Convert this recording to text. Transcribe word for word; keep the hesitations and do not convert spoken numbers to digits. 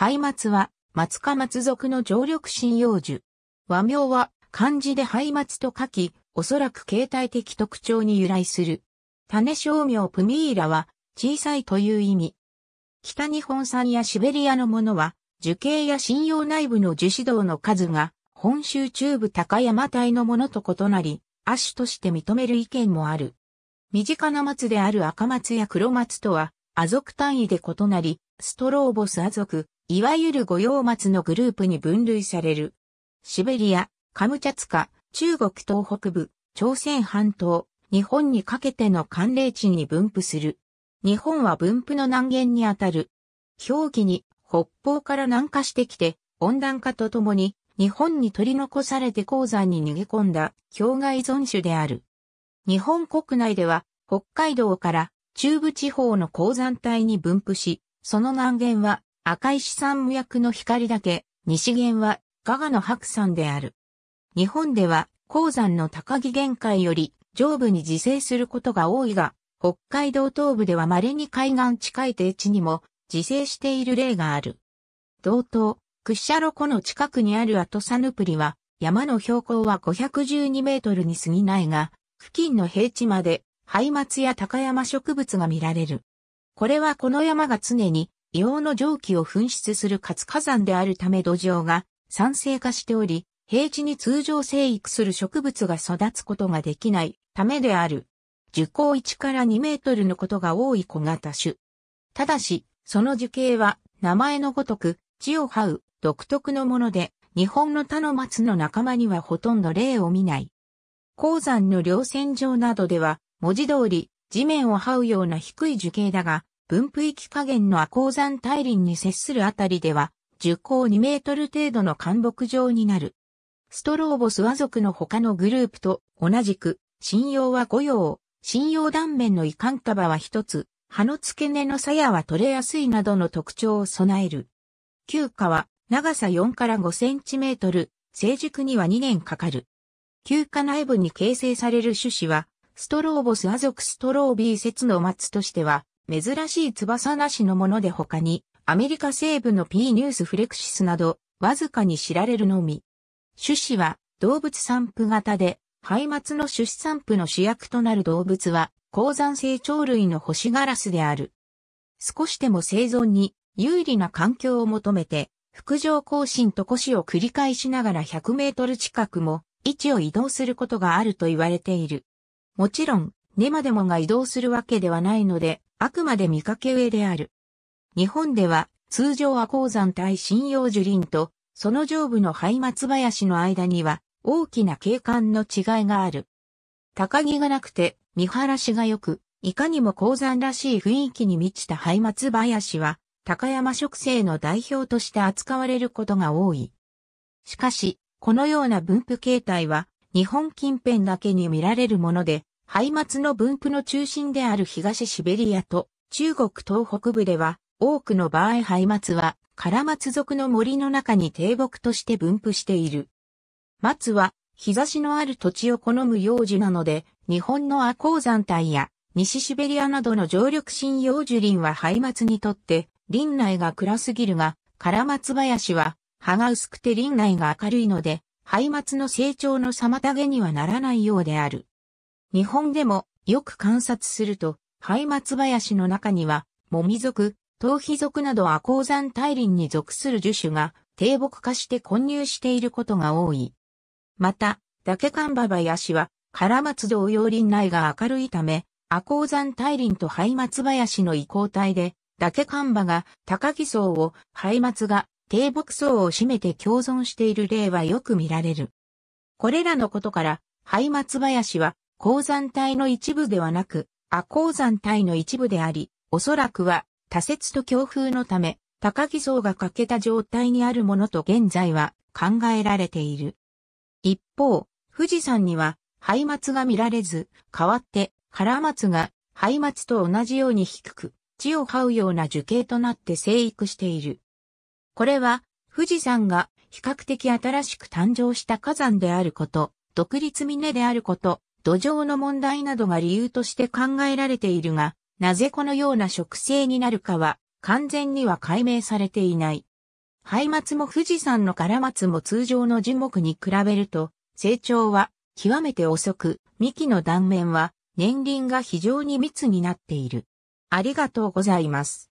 ハイマツは、松科松属の常緑針葉樹。和名は、漢字でハイマツと書き、おそらく形態的特徴に由来する。種小名プミーラは、小さいという意味。北日本産やシベリアのものは、樹形や針葉内部の樹枝道の数が、本州中部高山帯のものと異なり、亜種として認める意見もある。身近な松である赤松や黒松とは、亜属単位で異なり、ストローボス亜属、いわゆる五葉松のグループに分類される。シベリア、カムチャツカ、中国東北部、朝鮮半島、日本にかけての寒冷地に分布する。日本は分布の南限にあたる。氷期に北方から南下してきて、温暖化とともに、日本に取り残されて高山に逃げ込んだ氷害存種である。日本国内では、北海道から中部地方の高山帯に分布し、その南限は赤石山脈の光岳、西限は加賀の白山である。日本では高山の高木限界より上部に自生することが多いが、北海道東部では稀に海岸近い低地にも自生している例がある。道東、屈斜路湖の近くにあるアトサヌプリは、山の標高はごひゃくじゅうにメートルに過ぎないが、付近の平地までハイマツや高山植物が見られる。これはこの山が常に硫黄の蒸気を噴出する活火山であるため土壌が酸性化しており、平地に通常生育する植物が育つことができないためである。樹高いちからにメートルのことが多い小型種。ただし、その樹形は名前のごとく地を這う独特のもので、日本の他の松の仲間にはほとんど例を見ない。高山の稜線上などでは、文字通り地面を這うような低い樹形だが、分布域下限の亜高山大林に接するあたりでは、樹高にメートル程度の灌木状になる。ストローボス亜属の他のグループと同じく、針葉は五葉、針葉断面の維管束は一つ、葉の付け根の鞘は取れやすいなどの特徴を備える。毬花は長さよんからごセンチメートル、成熟にはにねんかかる。毬花内部に形成される種子は、ストローボス亜属ストロービー節の松としては、珍しい翼なしのもので他に、アメリカ西部の P ニュースフレクシスなど、わずかに知られるのみ。種子は動物散布型で、ハイマツの種子散布の主役となる動物は、高山成鳥類のホシガラスである。少しでも生存に有利な環境を求めて、複上更新と越しを繰り返しながらひゃくメートル近くも位置を移動することがあると言われている。もちろん、ネマデモが移動するわけではないので、あくまで見かけ上である。日本では、通常は高山帯針葉樹林と、その上部のハイマツ林の間には、大きな景観の違いがある。高木がなくて、見晴らしが良く、いかにも高山らしい雰囲気に満ちたハイマツ林は、高山植生の代表として扱われることが多い。しかし、このような分布形態は、日本近辺だけに見られるもので、ハイマツの分布の中心である東シベリアと中国東北部では、多くの場合ハイマツは、カラマツ属の森の中に低木として分布している。松は、日差しのある土地を好む葉樹なので、日本の亜高山帯や西シベリアなどの常緑針葉樹林はハイマツにとって、林内が暗すぎるが、カラマツ林は、葉が薄くて林内が明るいので、ハイマツの成長の妨げにはならないようである。日本でも、よく観察すると、ハイマツ林の中には、モミ属、トウヒ属など亜高山大林に属する樹種が、低木化して混入していることが多い。また、ダケカンバ林は、カラマツ同様林内が明るいため、亜高山大林とハイマツ林の移行体で、ダケカンバが高木層を、ハイマツが低木層を占めて共存している例はよく見られる。これらのことから、ハイマツ林は、高山帯の一部ではなく、亜高山帯の一部であり、おそらくは、多雪と強風のため、高木層が欠けた状態にあるものと現在は考えられている。一方、富士山には、ハイマツが見られず、代わって、カラマツが、ハイマツと同じように低く、地を這うような樹形となって生育している。これは、富士山が比較的新しく誕生した火山であること、独立峰であること、土壌の問題などが理由として考えられているが、なぜこのような植生になるかは、完全には解明されていない。ハイマツも富士山のカラマツも通常の樹木に比べると、成長は極めて遅く、幹の断面は年輪が非常に密になっている。ありがとうございます。